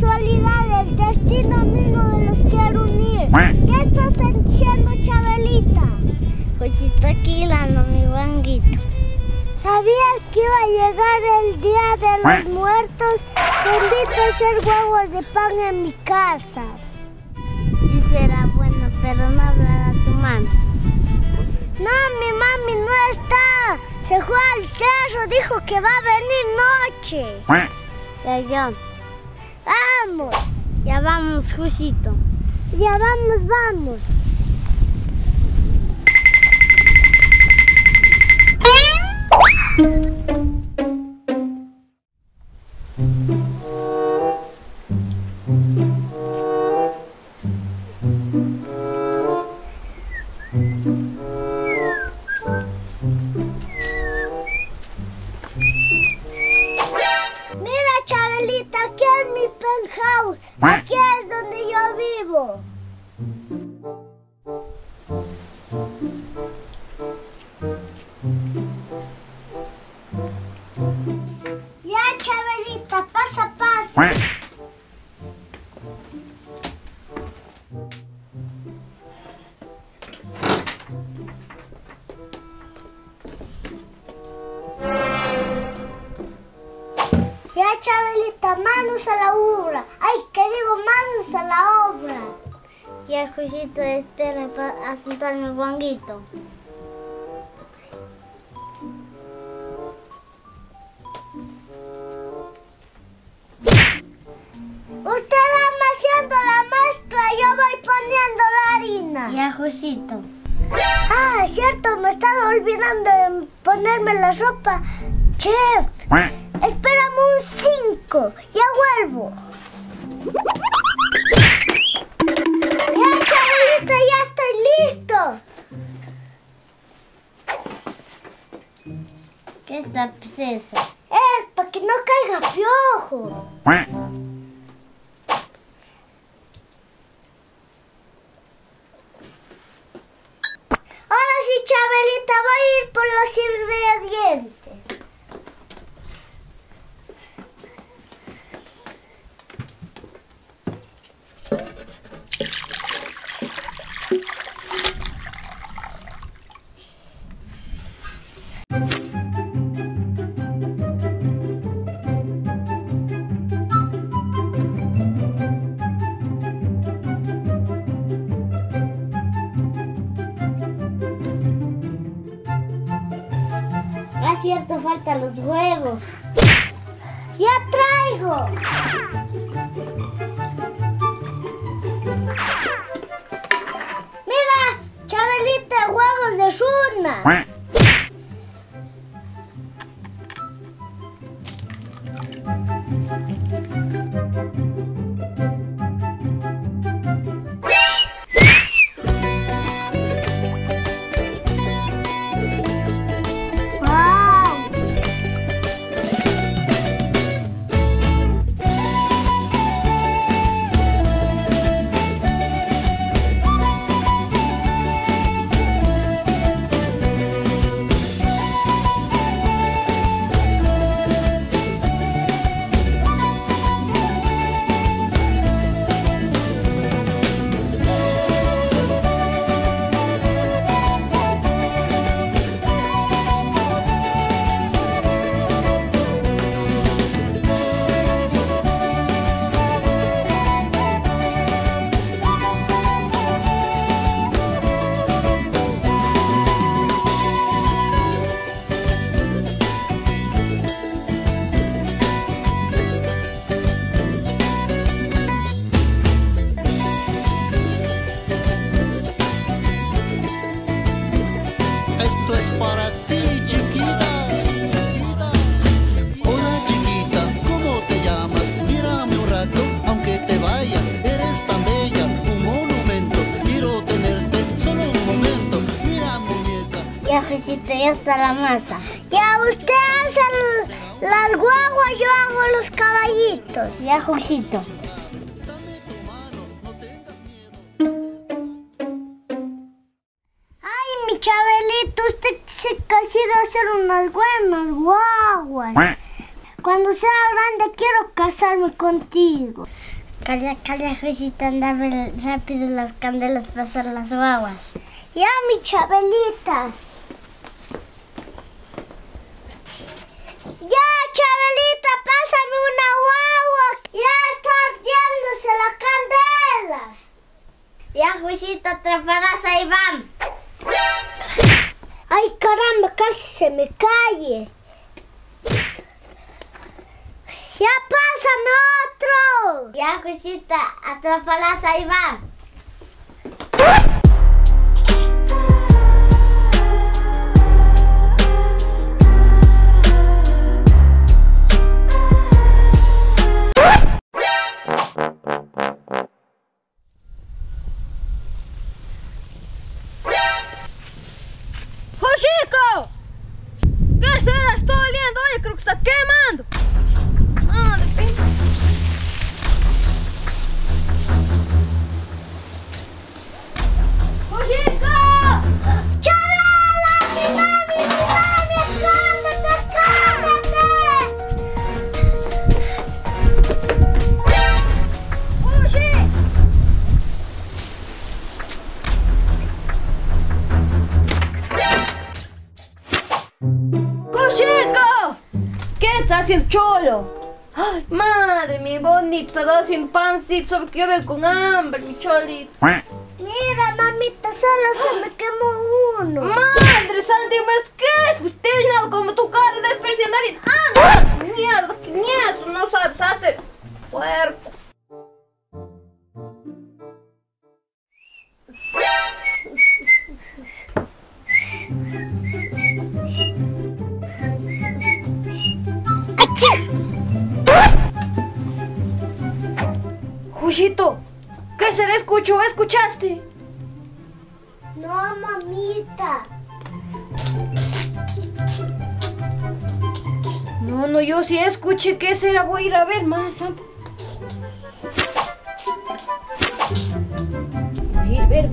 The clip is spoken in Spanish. casualidad, el destino amigo de los quiere unir. ¿Qué estás haciendo, Chavelita? Pues está aquí, mi banguito. ¿Sabías que iba a llegar el día de los muertos? Te invito a hacer guaguas de pan en mi casa. Sí será bueno, pero no hablará tu mami. No, mi mami no está. Se fue al cerro, dijo que va a venir noche. Ya. Vamos. Ya vamos, Jushito. Ya vamos, vamos. Aquí es donde yo vivo. Ya, Chavelita, pasa, pasa. Ya, Chavelita, manos a la obra. Ay, que digo, manos a la obra. Ya, Jushito, espera para sentar mi guanguito. Usted va haciendo la mezcla, yo voy poniendo la harina. Ya, Jushito. Ah, cierto, me estaba olvidando de ponerme la ropa. Chef, espérame un 5, ya vuelvo. Ya, Chavelita, ya estoy listo. ¿Qué es eso? Es para que no caiga piojo. Ahora sí, Chavelita, voy a ir por los ingredientes. Es cierto, faltan los huevos. ¡Ya traigo! ¡Mira! Chavelita, huevos de runa. Ya, Jushito, ya está la masa. Ya, usted hace las guaguas, yo hago los caballitos. Ya, Jushito. Ay, mi Chavelito, usted se ha ido a hacer unas buenas guaguas. Cuando sea grande quiero casarme contigo. Calla, calla, Jushito, anda rápido las candelas para hacer las guaguas. Ya, mi Chavelita. Ya, Chavelita, pásame una guagua. Ya está ardiéndose la candela. Ya, Jushito, atraparás a Iván. Ay, caramba, casi se me cae. ¡Ya pásame otro! Ya, Jushito, atraparás a Iván. ¡Jushito! ¿Qué será? Estoy oliendo. Oye, creo que está quemando. El cholo, ay, madre mi bonito, se ha quedado sin pancito, porque yo veo con hambre, mi cholito. Mira, mamita, solo se me quemó uno. Madre santa, ¿más qué? Pues tengo como tu cara de despercionario. ¡Ah! Mierda, que nieto, no sabes hacer cuerpo. Jushito, ¿qué será? ¿Escuchaste? No, mamita. No, yo sí escuché. ¿Qué será? Voy a ir a ver más. Voy a ir a ver.